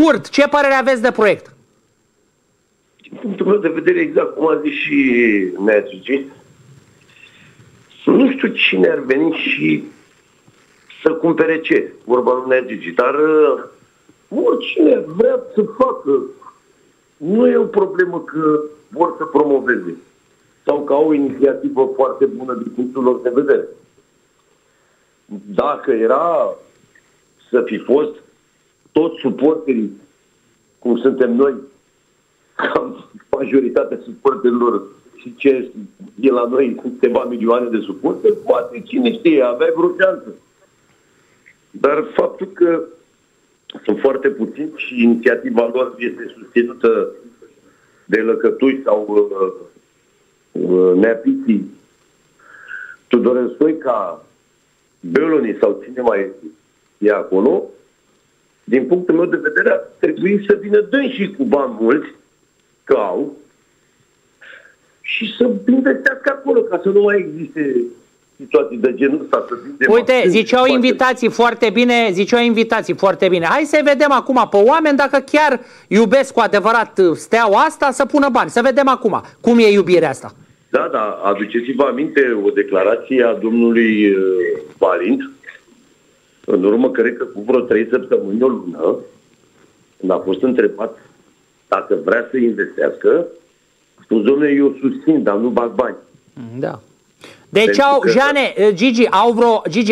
scurt, ce părere aveți de proiect? Din punctul meu de vedere, exact cum a zis și Nea Digi, nu știu cine ar veni și să cumpere ce, vorba lui Nea Digi, dar oricine vrea să facă, nu e o problemă că vor să promoveze sau că au o inițiativă foarte bună din punctul lor de vedere. Dacă era să fi fost toți suporterii, cum suntem noi, cam majoritatea suporterilor și ce e la noi câteva milioane de suporteri, poate cine știe, aveai vreo șansă. Dar faptul că sunt foarte puțini și inițiativa lor este susținută de lăcătui sau neapiții Tudorel Stoica, Beloni sau cine mai e acolo, din punctul meu de vedere ar trebui să vină dânșii cu bani mulți, că au, și să investească acolo, ca să nu mai existe situații de genul ăsta. Uite, ziceau invitații foarte bine, Hai să vedem acum pe oameni dacă chiar iubesc cu adevărat Steaua asta să pună bani. Să vedem acum cum e iubirea asta. Da, da, aduceți-vă aminte o declarație a domnului Balint, în urmă, cred că cu vreo 3 săptămâni, o lună, când a fost întrebat dacă vrea să investească, a spus: domnule, eu susțin, dar nu bag bani. Da. Deci, Gigi,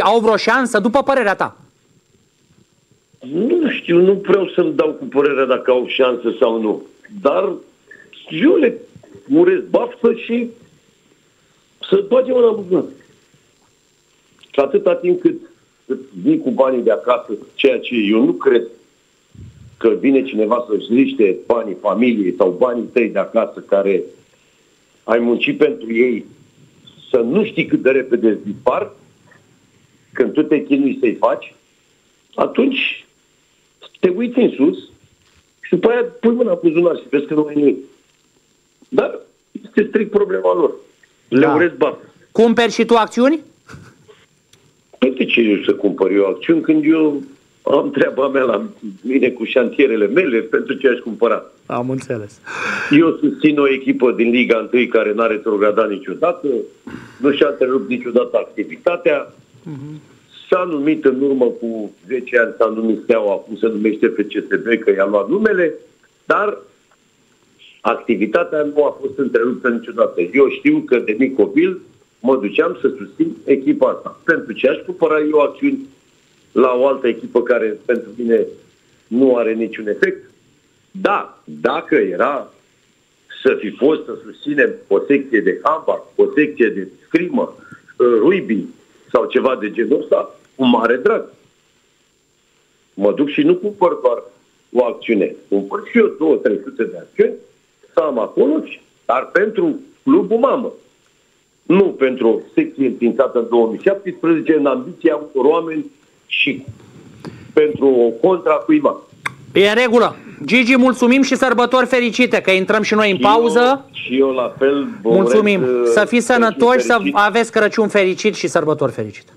au vreo șansă, după părerea ta? Nu știu, nu vreau să-mi dau cu părerea dacă au șansă sau nu. Dar eu le urez baftă și să bage mâna în buzunar. Și atâta timp cât vii cu banii de acasă, ceea ce eu nu cred că vine cineva să-și liște banii familiei sau banii tăi de acasă, care ai muncit pentru ei, să nu știi cât de repede îți dispar, când tu te chinui să-i faci, atunci te uiți în sus și după aia pui mâna pe buzunar și vezi că nu mai nimic. Dar este strict problema lor. Le urez bani. Cumperi și tu acțiuni? Păi de ce eu să cumpăr eu acțiuni când eu am treaba mea la mine cu șantierele mele, pentru ce aș cumpăra? Am înțeles. Eu susțin o echipă din Liga 1 care n-a retrogradat niciodată, nu și-a întrerupt niciodată activitatea. S-a numit în urmă cu 10 ani, s-a numit Steaua, acum se numește FCSB, că i-a luat numele, dar activitatea nu a fost întreruptă niciodată. Eu știu că de mic copil mă duceam să susțin echipa asta. Pentru ce aș cumpăra eu acțiuni la o altă echipă care pentru mine nu are niciun efect? Da, dacă era să fi fost să susținem o secție de handbal, o secție de scrimă, rugby sau ceva de genul ăsta, cu mare drag. Mă duc și nu cumpăr doar o acțiune. Cumpăr și eu 200-300 de acțiuni să am acolo, dar pentru clubul mamă. Nu pentru o secție înființată în 2017, în ambiția unor oameni și pentru o contra cuiva. E în regulă. Gigi, mulțumim și sărbători fericite, că intrăm și noi în pauză. Și eu la fel. Mulțumim. Să fiți sănătoși, să aveți Crăciun fericit și sărbători fericite.